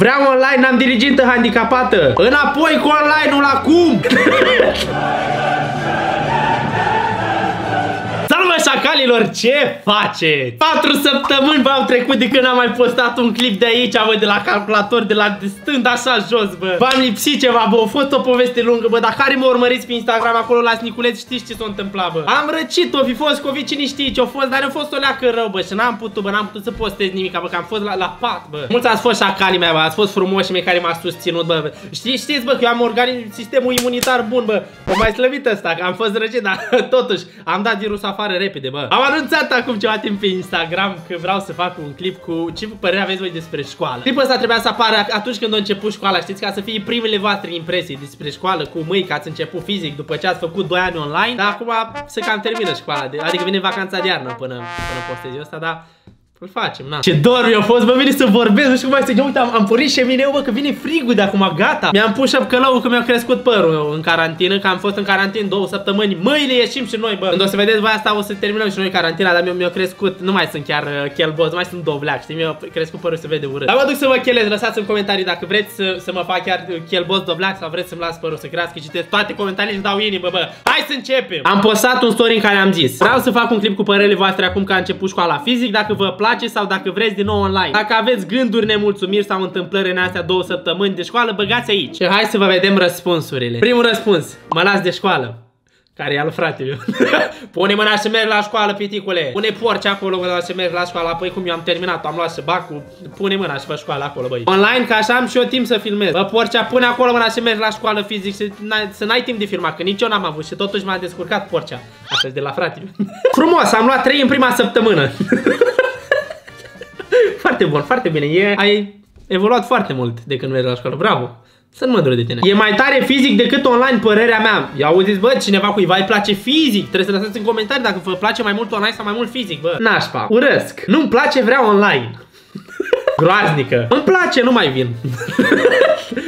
Vreau online, n-am dirigintă handicapată. Înapoi cu online-ul acum. Șacalilor, ce faceți? 4 săptămâni v-au trecut de când am mai postat un clip de aici, bă, de la calculator, de la stând așa jos, bă. V-am lipsit ceva, bă, a fost o poveste lungă, bă, dar care mă urmăriți pe Instagram acolo la Sniculeț, știți ce s-a întâmplat, bă. Am răcit, o fi fost COVID, cine știe ce-o fost, dar a fost o leacă rău, bă, și n-am putut, bă, n-am putut să postez nimic, bă, că am fost la pat, bă. Mulți ați fost șacalii mei, bă, ați fost frumoși mei care m-a susținut, bă. Știți, bă, că eu am organism, sistemul imunitar bun, bă. O mai slăvit ăsta, că am fost răcit, dar totuși am dat virusul afară repede, bă. Am anunțat acum ceva timp pe Instagram că vreau să fac un clip cu ce părere aveți voi despre școală. Clipul ăsta trebuia să apară atunci când a început școala, știți, ca să fie primele voastre impresii despre școală, cu mâini, că ați început fizic după ce ați făcut 2 ani online, dar acum se cam termină școala, adică vine vacanța de iarnă până postez eu asta, dar îl facem, na. Ce dor mi-a fost, bă, vine să vorbesc, nu știu cum mai să... Uite, am pornit șemineu, bă, că vine frigul de acum, gata. Mi-am pus șapcălăul că mi-a crescut părul în carantină, că am fost în carantină 2 săptămâni. Mâine ieșim și noi, bă. Când o să vedeți voi asta, o să terminăm și noi carantina, dar mi-a crescut, nu mai sunt chiar chelboz, nu mai sunt dovleac, știi, mi-a crescut părul, se vede urât. Dar mă duc să vă chelez, lăsați în comentarii dacă vreți să mă fac chiar chelboz, dovleac, sau vreți să-mi las părul să crească, citesc toate comentariile și dau inimă, bă. Hai să începem. Am postat un story în care am zis: vreau să fac un clip cu părerile voastre acum că a început școala fizic, dacă vă sau dacă vreți din nou online. Dacă aveți gânduri, nemulțumiri sau întâmplări în astea 2 săptămâni de școală, băgați aici. Și hai să vă vedem răspunsurile. Primul răspuns: mă las de școală. Care e al fratele. Pune mâna și merg la școală, piticule. Pune porci acolo mâna și merg la școală. Apoi cum eu am terminat, am luat și bacul. Pune mâna și fă școală acolo, băi. Online, că așa am și eu timp să filmez. Bă, porcea, pune acolo mâna și merg la școală fizic. Să n-ai timp de filmat, că nici eu n-am avut. Și totuși m-am descurcat, porcea. Asta de la fratele. Frumos, am luat 3 în prima săptămână. Foarte bun, foarte bine, ai evoluat foarte mult de când mergi la școală, bravo, sunt mândru de tine. E mai tare fizic decât online, părerea mea. Ia auziți, bă, cineva cuiva îi place fizic, trebuie să lăsați în comentarii dacă vă place mai mult online sau mai mult fizic, bă. Nașpa, urăsc, nu-mi place, vreau online. Groaznică, îmi place, nu mai vin.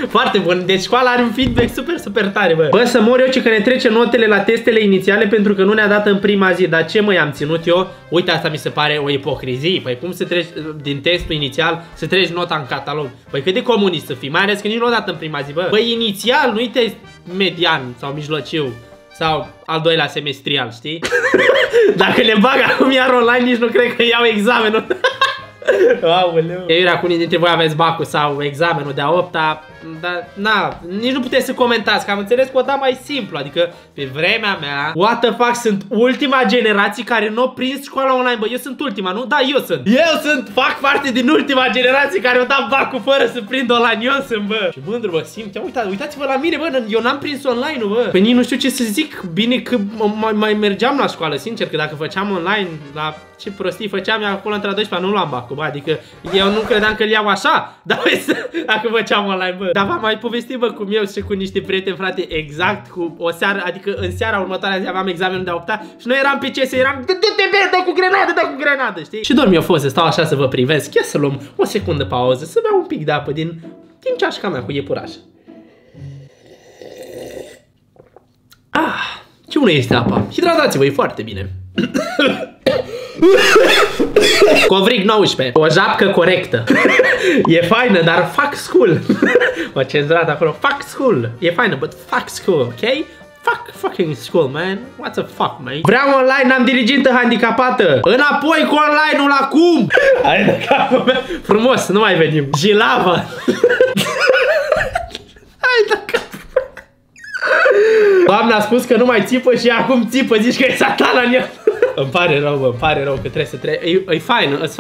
Foarte bun, deci școala are un feedback super, super tare, bă. Bă, să mor eu, ce că ne trece notele la testele inițiale pentru că nu ne-a dat în prima zi. Dar ce mă, i-am ținut eu? Uite, asta mi se pare o ipocrizie. Păi cum să treci din testul inițial, să treci nota în catalog? Păi cât de comunist să fii, mai ales că nici nu o dat în prima zi, bă. Păi inițial, nu-i test median sau mijlociu sau al 2-lea semestrial, știi? Dacă le bag acum iar online, nici nu cred că iau examenul. Aoleu. Iurea, cu unii dintre voi aveți bacul sau examenul de a 8-a, dar na, nici nu puteți să comentați, că am înțeles că o da mai simplu, adică pe vremea mea, what the fuck, sunt ultima generație care nu a prins școala online, bă, eu sunt ultima, nu? Da, eu sunt. Fac parte din ultima generație care o da bacul fără să prind online, eu sunt, bă. Ce mândru mă simt, uitați-vă la mine, bă, eu n-am prins online-ul, bă. Păi nici nu știu ce să zic, bine că mai mergeam la școală, sincer, că dacă făceam online, la ce prostii făceam eu acolo între a 12-a, nu luam bacul, bă, adică eu nu credeam că îl iau așa, dar dacă făceam online, bă. Dar v-am mai povestit, bă, cum eu și cu niște prieteni, frate, exact cu o seară, adică în seara următoarea zi aveam examenul de a 8-a și noi eram pe CS, eram du-te, bine, dă cu grenadă, dă cu grenadă, știi? Și dormi eu fost, stau așa să vă privesc, ia să luăm o secundă pauză, să beau un pic de apă din ceașca mea cu iepuraș. Ah, ce bună este apa, hidratați-vă, e foarte bine. Covrig 19, o japcă corectă. E faină, dar fuck school. Mă, ce-ți dat acolo, fuck school. E faină, but fuck school, ok? Fuck fucking school, man. What the fuck, man? Vreau online, am dirigintă handicapată. Înapoi cu online-ul acum. Hai de capul meu. Frumos, nu mai venim. Jilava. Hai de capul. Doamna a spus că nu mai țipă și acum țipă, zici că e satana în ea. Îmi pare rău, bă, îmi pare rău că trebuie să trec. E fain, îți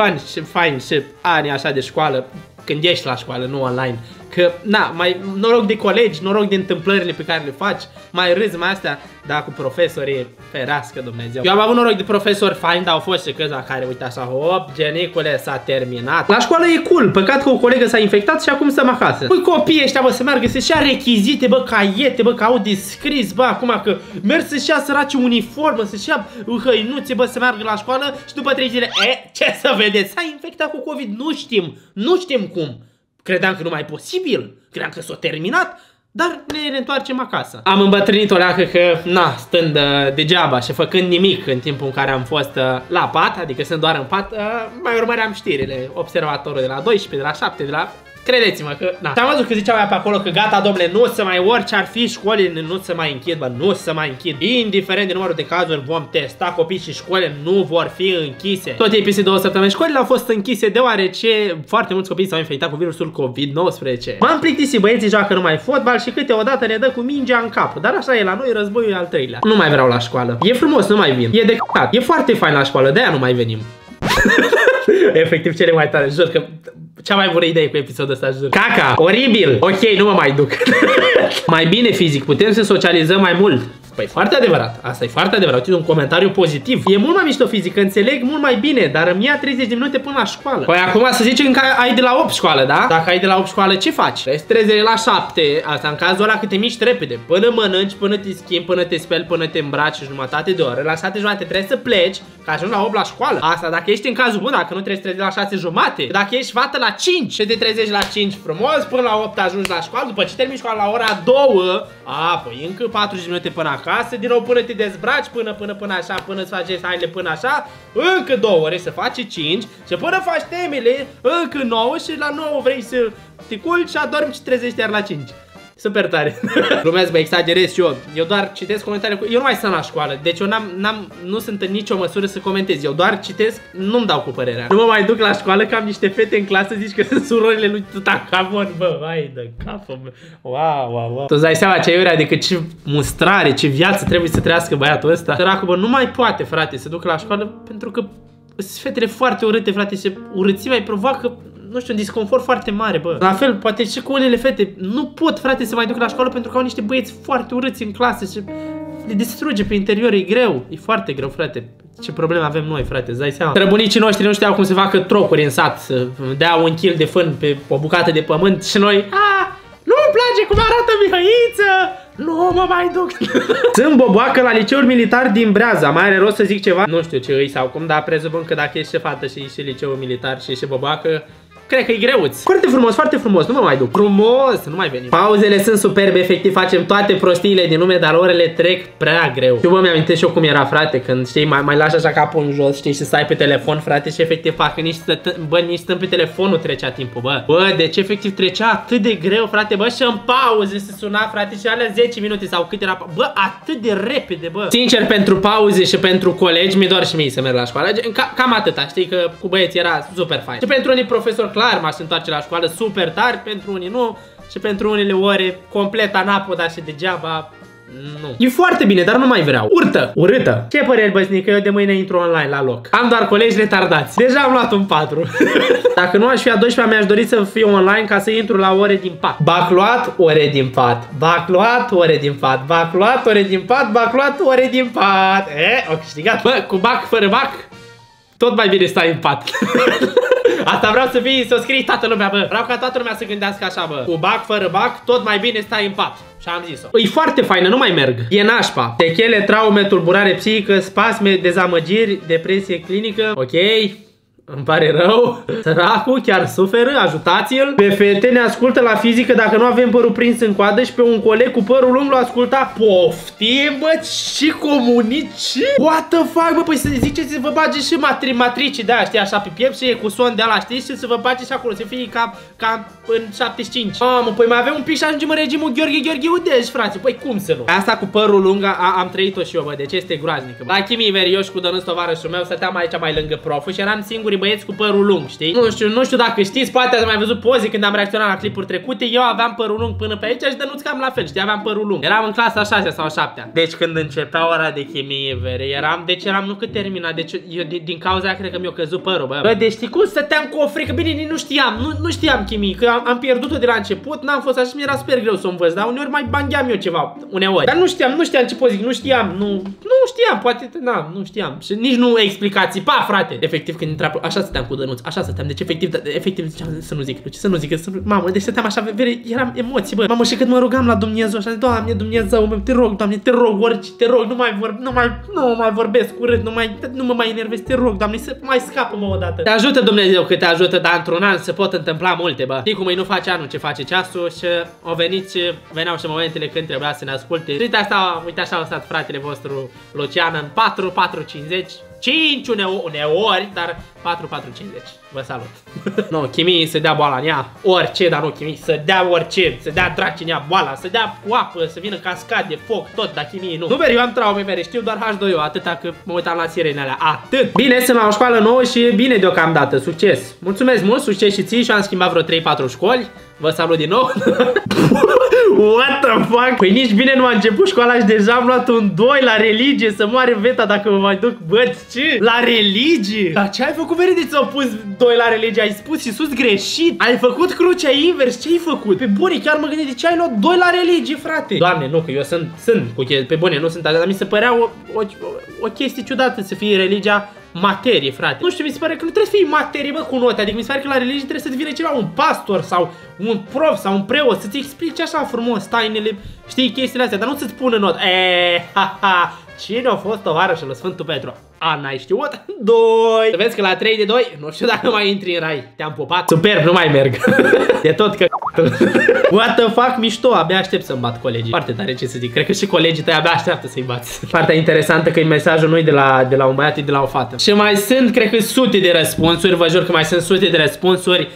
fain și ani așa de școală, când ești la școală, nu online. Că, na, mai noroc de colegi, noroc de întâmplările pe care le faci, mai râzi, mai astea, dar cu profesorii, ferească Dumnezeu. Eu am avut noroc de profesori faini, dar au fost și câțiva care, uite așa, hop, genicule, s-a terminat. La școală e cool, păcat că o colegă s-a infectat și acum stăm acasă. Păi copiii ăștia, bă, să meargă să-și ia rechizite, bă, caiete, bă, că au de scris, bă, acum că merg să-și ia săraci uniformă, să-și ia hăinuțe, bă, să meargă la școală și după 3 zile, ce să vedeți, s-a infectat cu COVID, nu știm, nu știm cum. Credeam că nu mai e posibil, credeam că s-a terminat, dar ne întoarcem acasă. Am îmbătrânit o leacă că, na, stând degeaba și făcând nimic în timpul în care am fost la pat, adică sunt doar în pat, mai urmăream știrile, observatorul de la 12, de la 7, de la... Credeți-mă că, da. Am văzut că zicea aia pe acolo că gata, domnule, nu o să mai, orice ar fi, școlile nu se mai închid, bă, nu se mai închid. Indiferent de numărul de cazuri, vom testa copii și școlile nu vor fi închise. Tot ei peste 2 săptămâni școlile au fost închise deoarece foarte mulți copii s-au infectat cu virusul COVID-19. M-am plictisit, băieții joacă numai fotbal și câteodată ne dă cu mingea în cap. Dar așa e la noi, războiul e al 3-lea. Nu mai vreau la școală. E frumos, nu mai vin. E de c***at. E foarte fain la școală, de-aia nu mai venim. Efectiv cele mai tare, jur că cea mai bună idee cu episodul ăsta, jur. Caca, oribil, ok, nu mă mai duc. Mai bine fizic, putem să socializăm mai mult. Păi foarte adevărat, asta e foarte adevărat, uite un comentariu pozitiv. E mult mai mișto fizic, înțeleg mult mai bine, dar îmi ia 30 de minute până la școală. Păi acum să zicem că ai de la 8 școală, da? Dacă ai de la 8 școală, ce faci? Rezi 30 la 7, asta în cazul ăla că te miști repede. Până mănânci, până te schimbi, până te speli, până te îmbraci, jumătate de oră. La 7:30 trebuie să pleci, că ajungi la 8 la școală. Asta dacă ești în cazul bun, dacă nu trebuie să trezi la 6:30. Dacă ești fată la 5, te trezi la 5 frumos, până la 8 ajungi la școală, după ce termini școala la ora 2, apoi încă 40 minute până acasă, din nou până te dezbraci, până așa, până îți faci hainele, până așa, încă 2 ore să faci 5 și până faci temele, încă 9 și la 9 vrei să te culci și adormi și trezești iar la 5. Super tare. Lumea mă exagerez și eu. Eu doar citesc comentarii. Eu nu mai sunt la școală, deci eu nu sunt în nicio măsură să comentez. Eu doar citesc, nu-mi dau cu părerea. Nu mă mai duc la școală că am niște fete în clasă, zici că sunt surorile lui Tutakamon, bă, hai de capă, bă. Wow, wow, wow. Tu îți dai seama ce aiurea, adică ce mustrare, ce viață trebuie să trăiască băiatul ăsta. Săracul, bă, nu mai poate, frate, să ducă la școală pentru că sunt fetele foarte urâte, frate, și urâțimea îi provoacă, nu știu, un disconfort foarte mare, bă. La fel, poate și cu unele fete nu pot, frate, să mai duc la școală pentru că au niște băieți foarte urâți în clasă și le distruge pe interior, e greu. E foarte greu, frate. Ce probleme avem noi, frate, îți dai seama. Străbunicii noștri nu știau cum se facă trocuri în sat, să dea un kil de fân pe o bucată de pământ și noi, nu-mi place cum arată Mihăiță! Nu mă mai duc. Sunt boboacă la liceul militar din Breaza. Mai are rost să zic ceva? Nu știu ce îi sau cum, dar presupun că dacă ești și fată și ești și liceul militar și ești și boboacă, cred că e greuț. Foarte frumos, foarte frumos, nu mă mai duc. Frumos, nu mai venim. Pauzele sunt superbe, efectiv facem toate prostiile din lume, dar orele trec prea greu. Eu mi-am amintit și eu cum era, frate, când știi, mai lași așa capul în jos, știi, și stai pe telefon, frate, și efectiv fac nici stând pe telefon nu trecea timpul, bă. Bă, deci efectiv trecea atât de greu, frate, bă, și în pauze se suna, frate, și alea 10 minute sau cât era, bă, atât de repede, bă. Sincer, pentru pauze și pentru colegi, mi-e doar și mie să merg la școală. Cam atâta, știi că cu băieți era super fain. Și pentru unii profesori clar m-aș întoarce la școală super tare, pentru unii nu și pentru unele ore complet anapoda și degeaba. Nu. E foarte bine, dar nu mai vreau. Urâtă. Ce păreri, băsnică, eu de mâine intru online la loc. Am doar colegi retardați. Deja am luat un 4. Dacă nu aș fi a 12-a, mi-aș dori să fiu online ca să intru la ore din pat. Bac luat ore din pat. E, o câștigat. Bă, cu bac fără bac, tot mai bine stai în pat. Asta vreau să scrii toată lumea, bă. Vreau ca toată lumea să gândească așa, bă. Cu bac, fără bac, tot mai bine stai în pat. Și am zis-o. E foarte faină, nu mai merg. E nașpa. Techele, traume, tulburare psihică, spasme, dezamăgiri, depresie clinică. Ok, îmi pare rău. Săracul chiar suferă, ajutați-l. Pe fete ne ascultă la fizică dacă nu avem părul prins în coadă și pe un coleg cu părul lung l-a ascultat. Poftim, bă, și comunici. What the fuck, bă, păi să ziceți să vă bage și matrice de-aia, știi, așa pe piept și e cu son de-ala, știi, și să vă bage și acolo, să fie ca în 75. Mamă, păi mai avem un pic și ajungem în regimul Gheorghe Udești, frate, păi cum să nu? Asta cu părul lung am trăit-o și eu, bă, deci este groaznică. La chimii verioși cu Dănuț tovarășul meu, stăteam aici mai lângă proful și eram singurii băieți cu părul lung, știi? Nu știu dacă știți, poate ați mai văzut poze când am reacționat la clipuri trecute. Eu aveam părul lung până pe aici și Dănuț cam la fel, știi, aveam părul lung. Eram în clasa 6 sau 7. Deci când începea ora de chimie, eram nu că termina, deci eu din cauza aia cred că mi-a căzut părul, bă. Bă, deci știi cum stăteam cu o frică, bine, nu știam chimie, că am pierdut-o de la început, n-am fost așa și mi-era super greu să o învăț, dar uneori mai bangheam eu ceva, uneori. Dar nu știam ce pot zic, nu știam, poate, nu știam. Și nici nu explicații, pa, frate. Efectiv când intra așa stăteam cu Dănuț, așa stăteam, deci efectiv ziceam să nu zic, mamă, deci stăteam așa, eram emoții, bă. Mamă, și când mă rugam la Dumnezeu, așa, Doamne, Dumnezeu, meu, te rog, Doamne, te rog, orice, te rog, nu mai vorbesc urât, nu mă mai enervez, te rog, Doamne, să mai scapă-mă odată. Te ajută Dumnezeu că te ajută, dar într-un an se pot întâmpla multe, bă. Știi cum e, nu face anul ce face ceasul și veneau și momentele când trebuia să ne asculte. Uite așa a stat fratele vostru Lucian în 4, 4.50. 5 uneori, dar 4-4-50. Vă salut. Nu, no, chimie să dea boala în ea, orice, dar nu chimie, să dea orice, să dea draci în ea boala, să dea cu apă, să vină cascade, foc, tot, dar chimie nu. Nu, beri, eu am traume, beri, știu doar H2O, atâta că mă uitam la sirene alea, atât. Bine, sunt la o școală nouă și bine deocamdată, succes. Mulțumesc mult, succes și ții, și am schimbat vreo 3-4 școli. Vă salut din nou. What the fuck? Păi nici bine nu a început școala și deja am luat un 2 la religie. Să moare veta dacă mă mai duc. Bă, ce? La religie? Dar ce ai făcut, veri, de ți-au pus 2 la religie? Ai spus și sus greșit. Ai făcut crucea invers. Ce ai făcut? Pe bune, chiar mă gândesc de ce ai luat 2 la religie, frate. Doamne, nu, că eu sunt cu chestii. Pe bune, nu sunt așa, dar mi se părea o chestie ciudată să fie religia materie, frate. Nu știu, mi se pare că nu trebuie să fii materie, bă, cu note. Adică mi se pare că la religie trebuie să-ți vină ceva, un pastor sau un prof sau un preot să-ți explice așa frumos tainele, știi, chestiile astea, dar nu să-ți pună notă. Cine a fost tovarășul lui Sfântul Petru? A, n-ai știut? 2. Să vezi că la 3 de 2, nu știu dacă mai intri în rai. Te-am pupat. Superb, nu mai merg. De tot că... What the fuck, mișto, abia aștept să-mi bat colegii. Foarte tare, ce să zic, cred că și colegii tăi abia așteaptă să-i bați. Partea interesantă că mesajul nu-i de la un băiat, e de la o fată. Și mai sunt, cred că, sute de răspunsuri, vă jur că mai sunt sute de răspunsuri.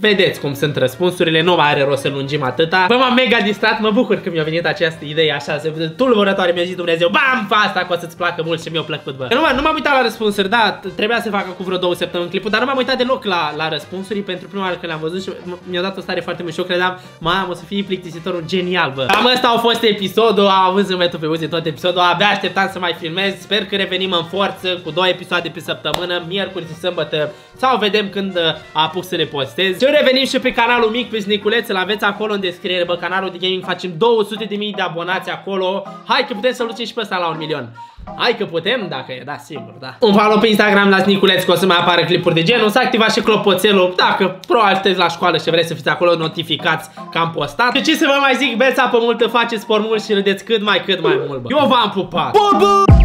Vedeți cum sunt răspunsurile, nu mai are rost să lungim atâta. Bă, m-am mega distrat, mă bucur că mi-a venit această idee așa, tulburătoare, mi-a zis Dumnezeu, bam, fa asta că o să-ți placă mult și mi-a plăcut, bă. Nu m-am uitat la răspunsuri, da, trebuia să facă cu vreo 2 săptămâni clipul, dar nu m-am uitat deloc la răspunsuri pentru prima oară când le-am văzut și mi-a dat o stare foarte mișto, credeam, mamă, o să fie plictisitorul genial, bă. Cam ăsta a fost episodul, a avut zâmbetul pe buze tot episodul, abia așteptam să mai filmez, sper că revenim în forță cu 2 episoade pe săptămână, miercuri și sâmbătă, sau vedem când apuc să le postez. Și revenim și pe canalul mic, pe Sniculeț, îl aveți acolo în descriere, bă, canalul de gaming, facem 200.000 de abonați acolo. Hai că putem să lucem și pe ăsta la 1 milion. Hai că putem, dacă e, da, sigur, da. Un follow pe Instagram la Sniculeț, că o să mai apară clipuri de genul, să activați și clopoțelul, dacă proașteți la școală și vreți să fiți acolo notificați că am postat. Și ce să vă mai zic, beți apă multă, faceți sport mult și râdeți cât mai mult, bă. Eu v-am pupat!